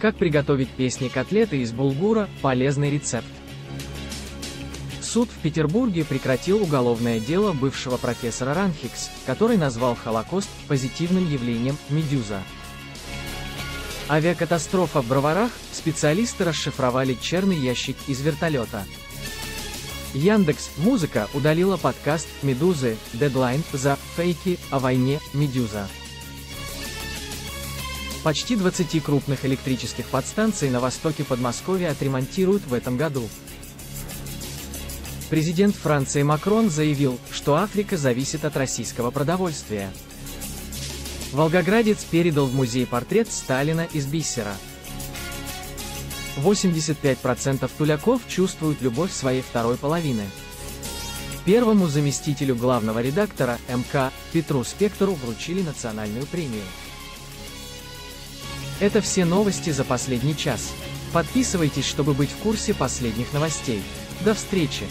Как приготовить песни котлеты из булгура? Полезный рецепт. Суд в Петербурге прекратил уголовное дело бывшего профессора Ранхикс, который назвал Холокост позитивным явлением «Медуза». Авиакатастрофа в Броварах, специалисты расшифровали черный ящик из вертолета. Яндекс Музыка удалила подкаст «Медузы» «Дедлайн» за «Фейки» о войне «Медуза». Почти 20 крупных электрических подстанций на востоке Подмосковья отремонтируют в этом году. Президент Франции Макрон заявил, что Африка зависит от российского продовольствия. Волгоградец передал в музей портрет Сталина из бисера. 85% туляков чувствуют любовь своей второй половины. Первому заместителю главного редактора МК Петру Спектору вручили национальную премию. Это все новости за последний час. Подписывайтесь, чтобы быть в курсе последних новостей. До встречи!